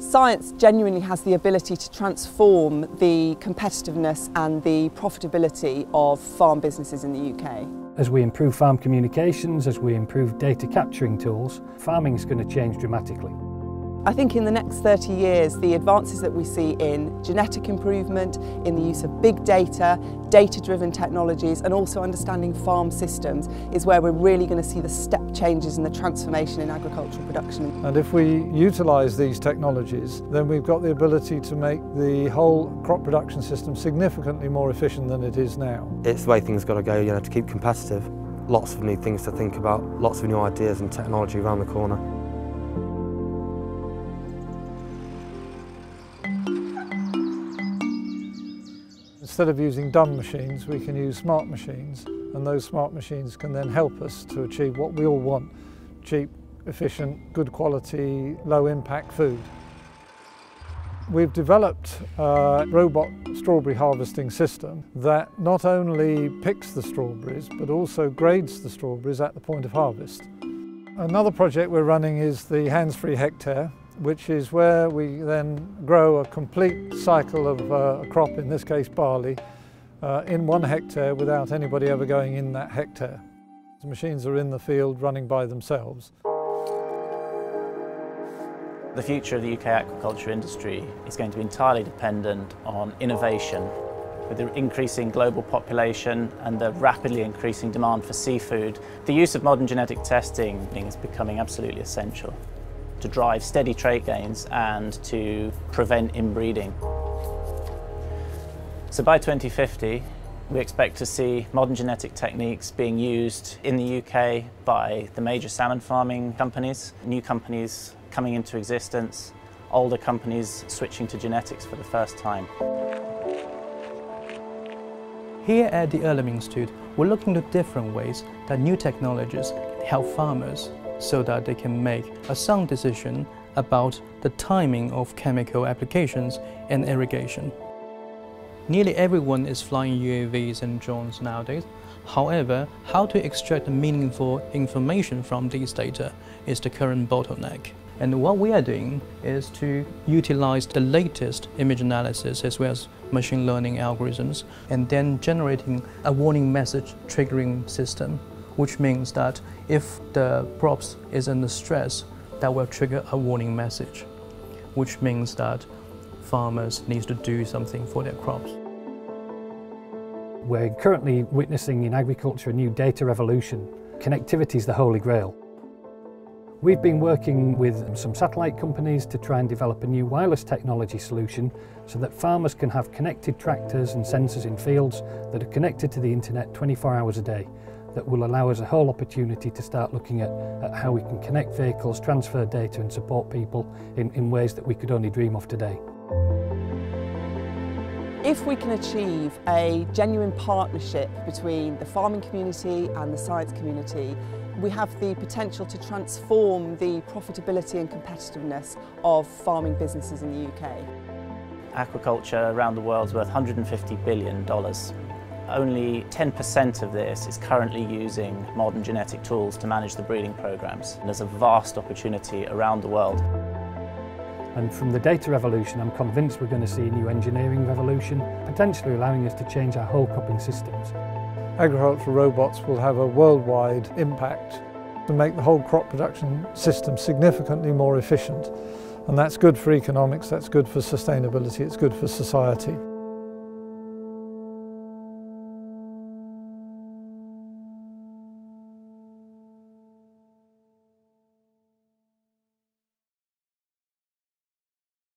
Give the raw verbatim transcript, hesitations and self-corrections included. Science genuinely has the ability to transform the competitiveness and the profitability of farm businesses in the U K. As we improve farm communications, as we improve data capturing tools, farming is going to change dramatically. I think in the next thirty years, the advances that we see in genetic improvement, in the use of big data, data-driven technologies, and also understanding farm systems is where we're really going to see the step changes and the transformation in agricultural production. And if we utilise these technologies, then we've got the ability to make the whole crop production system significantly more efficient than it is now. It's the way things got to go, you know, to keep competitive. Lots of new things to think about, lots of new ideas and technology around the corner. Instead of using dumb machines, we can use smart machines, and those smart machines can then help us to achieve what we all want: cheap, efficient, good quality, low impact food. We've developed a robot strawberry harvesting system that not only picks the strawberries but also grades the strawberries at the point of harvest. Another project we're running is the Hands-Free Hectare, which is where we then grow a complete cycle of uh, a crop, in this case barley, uh, in one hectare without anybody ever going in that hectare. The machines are in the field running by themselves. The future of the U K aquaculture industry is going to be entirely dependent on innovation. With the increasing global population and the rapidly increasing demand for seafood, the use of modern genetic testing is becoming absolutely essential to drive steady trait gains and to prevent inbreeding. So by twenty fifty, we expect to see modern genetic techniques being used in the U K by the major salmon farming companies, new companies coming into existence, older companies switching to genetics for the first time. Here at the Earlham Institute, we're looking at different ways that new technologies can help farmers, so that they can make a sound decision about the timing of chemical applications and irrigation. Nearly everyone is flying U A Vs and drones nowadays. However, how to extract meaningful information from these data is the current bottleneck. And what we are doing is to utilize the latest image analysis as well as machine learning algorithms, and then generating a warning message triggering system, which means that if the crops is under stress, that will trigger a warning message, which means that farmers need to do something for their crops. We're currently witnessing in agriculture a new data revolution. Connectivity is the holy grail. We've been working with some satellite companies to try and develop a new wireless technology solution so that farmers can have connected tractors and sensors in fields that are connected to the internet twenty-four hours a day. That will allow us a whole opportunity to start looking at, at how we can connect vehicles, transfer data and support people in, in ways that we could only dream of today. If we can achieve a genuine partnership between the farming community and the science community, we have the potential to transform the profitability and competitiveness of farming businesses in the U K. Aquaculture around the world is worth one hundred fifty billion dollars. Only ten percent of this is currently using modern genetic tools to manage the breeding programs. And there's a vast opportunity around the world. And from the data revolution, I'm convinced we're going to see a new engineering revolution, potentially allowing us to change our whole cropping systems. Agricultural robots will have a worldwide impact to make the whole crop production system significantly more efficient. And that's good for economics, that's good for sustainability, it's good for society.